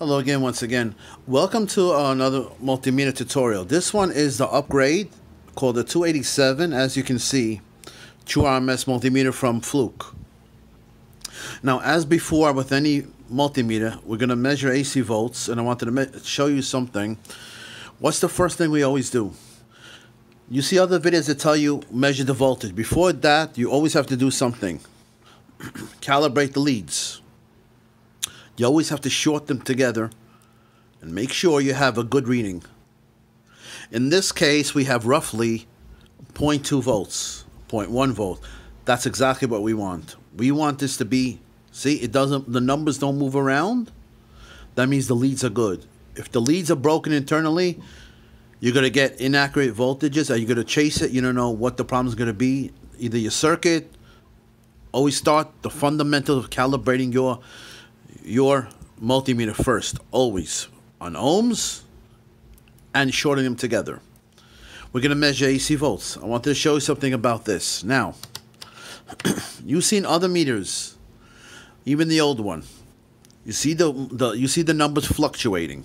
Hello again, welcome to another multimeter tutorial. This one is the upgrade called the 287, as you can see, true RMS multimeter from Fluke. Now, as before with any multimeter, we're going to measure AC volts, and I wanted to show you something. What's the first thing we always do? You see other videos that tell you measure the voltage. Before that, you always have to do something. Calibrate the leads. You always have to short them together and make sure you have a good reading. In this case, we have roughly 0.2 volts, 0.1 volt. That's exactly what we want. We want this to be, see, it doesn't, the numbers don't move around. That means the leads are good. If the leads are broken internally, you're going to get inaccurate voltages. Are you going to chase it? You don't know what the problem is going to be. Either your circuit, always start the fundamental of calibrating your multimeter first, always on ohms and shorting them together. We're going to measure AC volts. I wanted to show you something about this. Now, you've seen other meters, even the old one. You see the numbers fluctuating.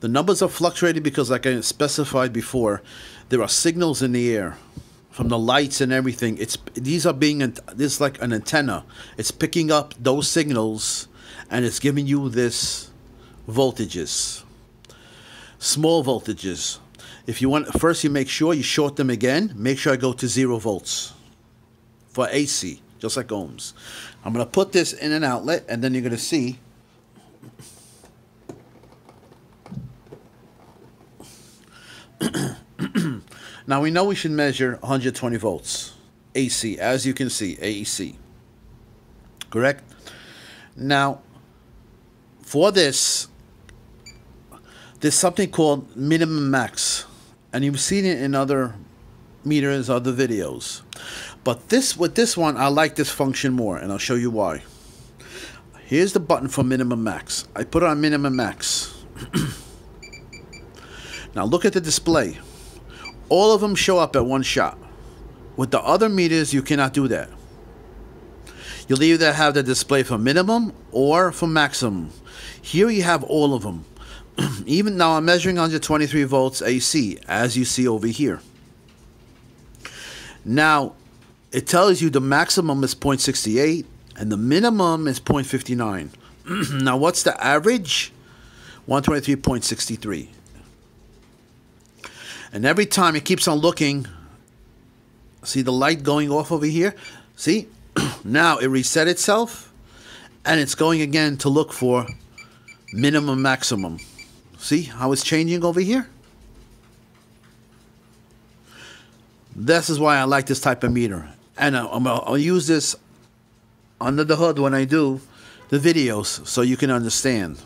The numbers are fluctuating because, like I specified before, there are signals in the air from the lights and everything. This is like an antenna. It's picking up those signals and it's giving you this voltages, small voltages. If you want, first you make sure you short them again. Make sure I go to 0 volts for AC, just like ohms. I'm gonna put this in an outlet, and then you're gonna see. Now, we know we should measure 120 volts AC, as you can see, AEC, correct? Now, for this, there's something called minimum max, and you've seen it in other meters, other videos. But this, with this one, I like this function more, and I'll show you why. Here's the button for minimum max. I put on minimum max. Now, look at the display. All of them show up at one shot. With the other meters, you cannot do that. You'll either have the display for minimum or for maximum. Here you have all of them. Even now, I'm measuring 123 volts AC, as you see over here. Now, it tells you the maximum is 0.68 and the minimum is 0.59. Now, what's the average? 123.63. And every time it keeps on looking, see the light going off over here? See, now it reset itself and it's going again to look for minimum maximum. See how it's changing over here? This is why I like this type of meter. And I'll use this under the hood when I do the videos so you can understand.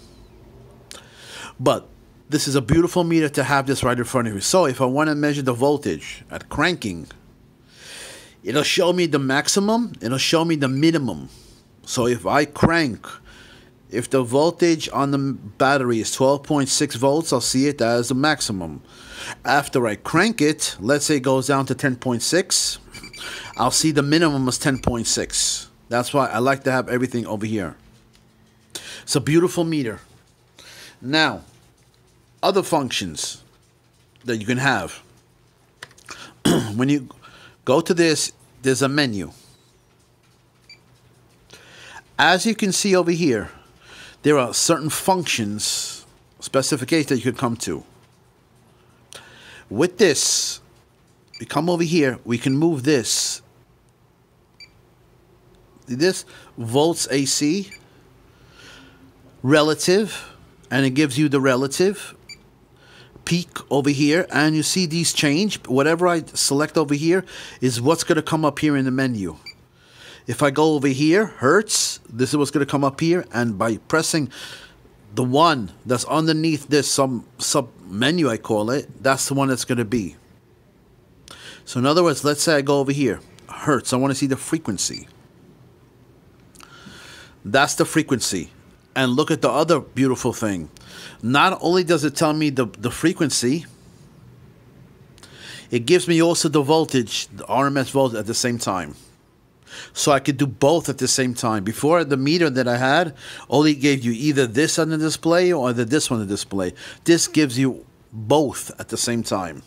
But this is a beautiful meter to have this right in front of you. So if I want to measure the voltage at cranking, it'll show me the maximum, it'll show me the minimum. So if I crank, if the voltage on the battery is 12.6 volts, I'll see it as the maximum. After I crank it, let's say it goes down to 10.6, I'll see the minimum is 10.6. That's why I like to have everything over here. It's a beautiful meter. Now, other functions that you can have. When you go to this, there's a menu. As you can see over here, there are certain functions, specifications that you can come to. With this, we come over here, we can move this. This volts AC, relative, and it gives you the relative peak over here, and you see these change. Whatever I select over here is what's going to come up here in the menu. If I go over here, hertz, this is what's going to come up here, and by pressing the one that's underneath this sub menu, I call it, that's the one that's going to be. So in other words, let's say I go over here, hertz, I want to see the frequency. That's the frequency. And look at the other beautiful thing. Not only does it tell me the frequency, it gives me also the voltage, the RMS voltage at the same time. so I could do both at the same time. Before, the meter that I had only gave you either this on the display or this on the display. This gives you both at the same time.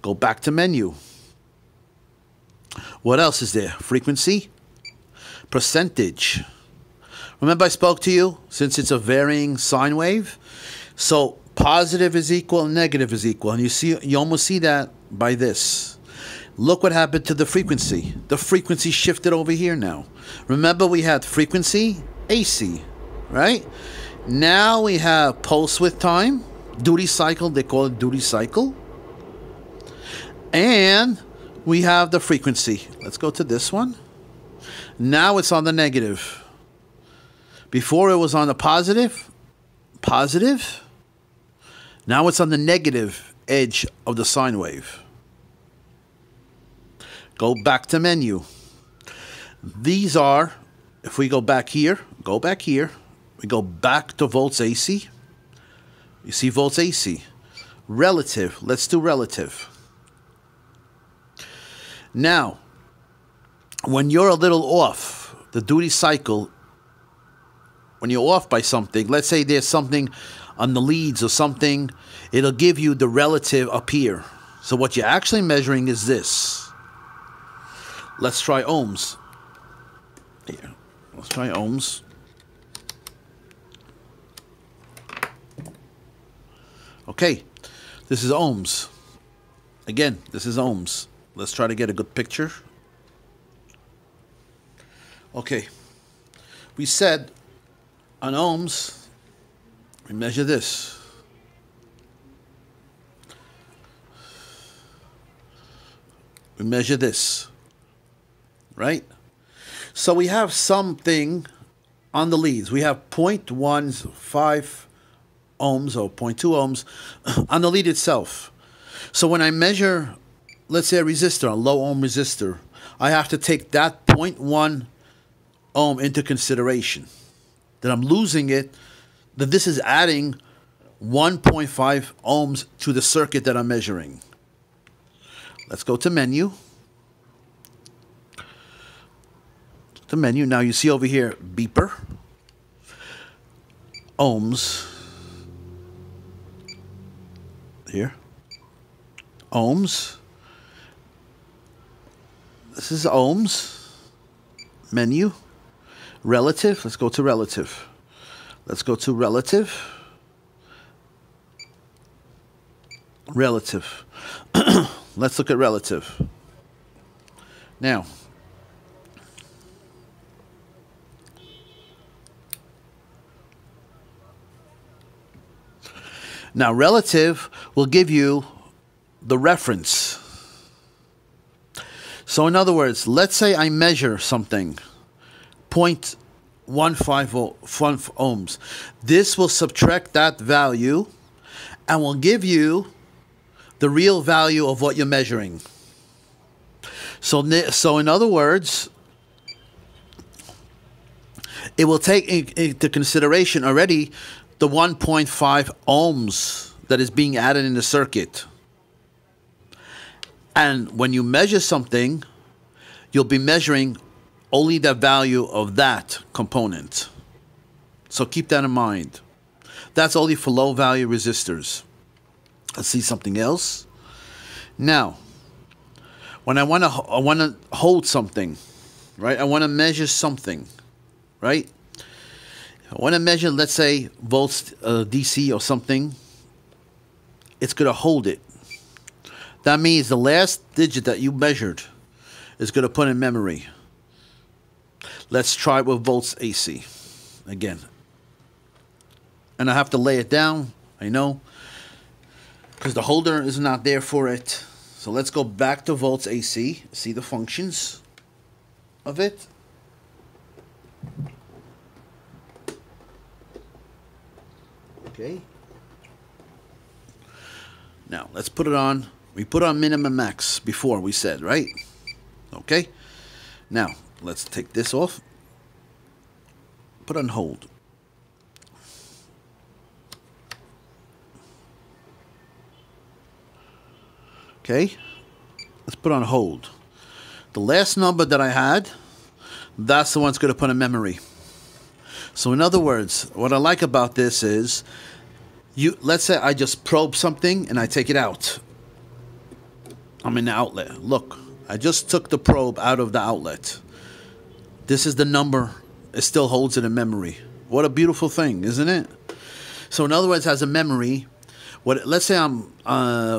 Go back to menu. What else is there? Frequency, percentage. Remember I spoke to you, since it's a varying sine wave, so positive is equal and negative is equal, and you almost see that by this. Look what happened to the frequency. The frequency shifted over here now. Remember we had frequency, AC, right? Now we have pulse width time, duty cycle, they call it duty cycle. And we have the frequency. Let's go to this one. Now it's on the negative. Before it was on the positive, positive. Now it's on the negative edge of the sine wave. Go back to menu. These are, if we go back here, we go back to volts AC. You see volts AC. Relative, let's do relative. Now, when you're a little off, the duty cycle, when you're off by something, let's say there's something on the leads or something, it'll give you the relative up here. So what you're actually measuring is this. Let's try ohms. Here, let's try ohms. Okay, this is ohms. Again, this is ohms. Let's try to get a good picture. Okay. We said on ohms, we measure this. We measure this. Right? So we have something on the leads. We have 0.15 ohms or 0.2 ohms on the lead itself. So when I measure, let's say a resistor, a low ohm resistor, I have to take that 0.1 ohm into consideration. That I'm losing it, that this is adding 1.5 ohms to the circuit that I'm measuring. Let's go to menu. The menu, now you see over here, beeper, ohms, here, ohms. This is ohms, menu, relative. Let's go to relative. Let's go to relative. Relative. Let's look at relative. Now, relative will give you the reference. So in other words, let's say I measure something, 0.15 ohms. This will subtract that value and will give you the real value of what you're measuring. So in other words, it will take into consideration already the 1.5 ohms that is being added in the circuit. And when you measure something, you'll be measuring only the value of that component. So keep that in mind. That's only for low value resistors. Let's see something else. Now, when I want to hold something, right? I want to measure something, right? I want to measure, let's say, volts DC or something. It's going to hold it. That means the last digit that you measured is going to put in memory. Let's try it with volts AC again. And I have to lay it down, I know, because the holder is not there for it. So let's go back to volts AC, see the functions of it. Okay. Now, let's put it on. We put on minimum max before, we said, right? Okay. Now, let's take this off. Put on hold. Okay. Let's put on hold. The last number that I had that's the one that's going to put in memory. So in other words, what I like about this is, let's say I just probe something and I take it out. I'm in the outlet. Look, I just took the probe out of the outlet. This is the number. It still holds it in memory. What a beautiful thing, isn't it? So in other words, as a memory, let's say I'm,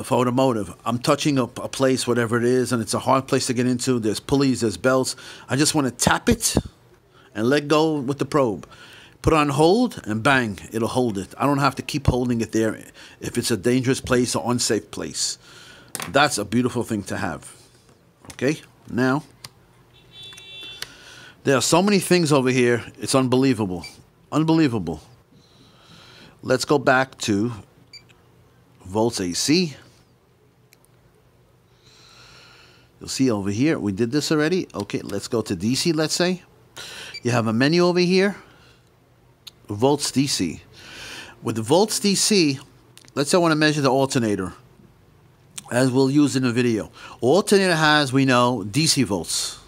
for automotive, I'm touching a place, whatever it is, and it's a hard place to get into. There's pulleys, there's belts. I just want to tap it and let go with the probe. Put on hold, and bang, it'll hold it. I don't have to keep holding it there if it's a dangerous place or unsafe place. That's a beautiful thing to have. Okay, now, there are so many things over here. It's unbelievable. Unbelievable. Let's go back to volts AC. You'll see over here, we did this already. Okay, let's go to DC, let's say. You have a menu over here, volts DC. With the volts DC, let's say I want to measure the alternator, as we'll use in the video. Alternator has, we know, DC volts.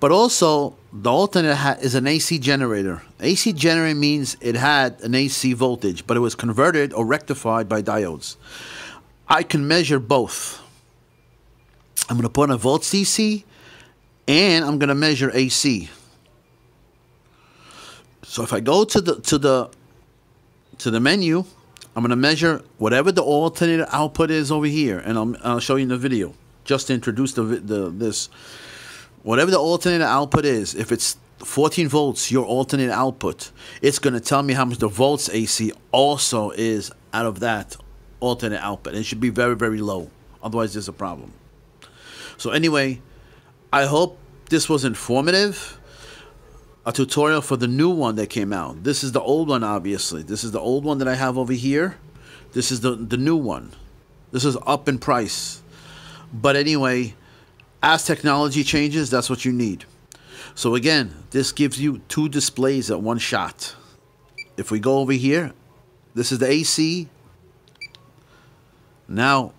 But also, the alternator is an AC generator. AC generator means it had an AC voltage, but it was converted or rectified by diodes. I can measure both. I'm going to put on a volts DC, and I'm going to measure AC. So if I go to the menu, I'm going to measure whatever the alternator output is over here, and I'll show you in the video just to introduce this. Whatever the alternator output is, if it's 14 volts, your alternator output, it's going to tell me how much the volts AC also is out of that alternator output. It should be very, very low. Otherwise, there's a problem. So anyway, I hope this was informative. A tutorial for the new one that came out. This is the old one, obviously. This is the old one that I have over here. This is the new one. This is up in price. But anyway, as technology changes, that's what you need. So again, this gives you two displays at one shot. If we go over here, this is the AC. Now,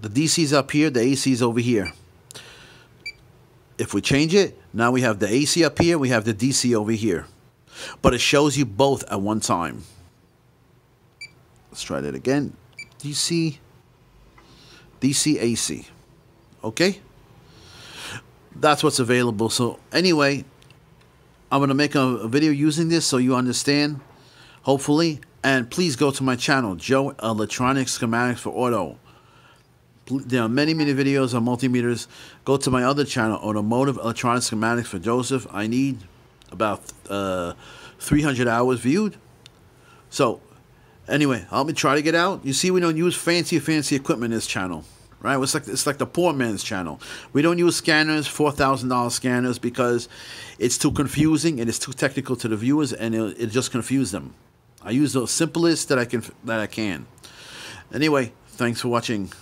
the DC's up here, the AC's over here. If we change it, now we have the AC up here, we have the DC over here. But it shows you both at one time. Let's try that again. DC, DC, AC. Okay? That's what's available. So anyway, I'm going to make a video using this so you understand, hopefully. And please go to my channel, Joe Electronic Schematics for Auto. There are many, many videos on multimeters. Go to my other channel, Automotive Electronic Schematics for Joseph. I need about 300 hours viewed. So, anyway, help me try to get out. You see, we don't use fancy equipment in this channel, right? It's like the poor man's channel. We don't use scanners, $4,000 scanners, because it's too confusing and it's too technical to the viewers, and it just confuses them. I use the simplest that I can. Anyway, thanks for watching.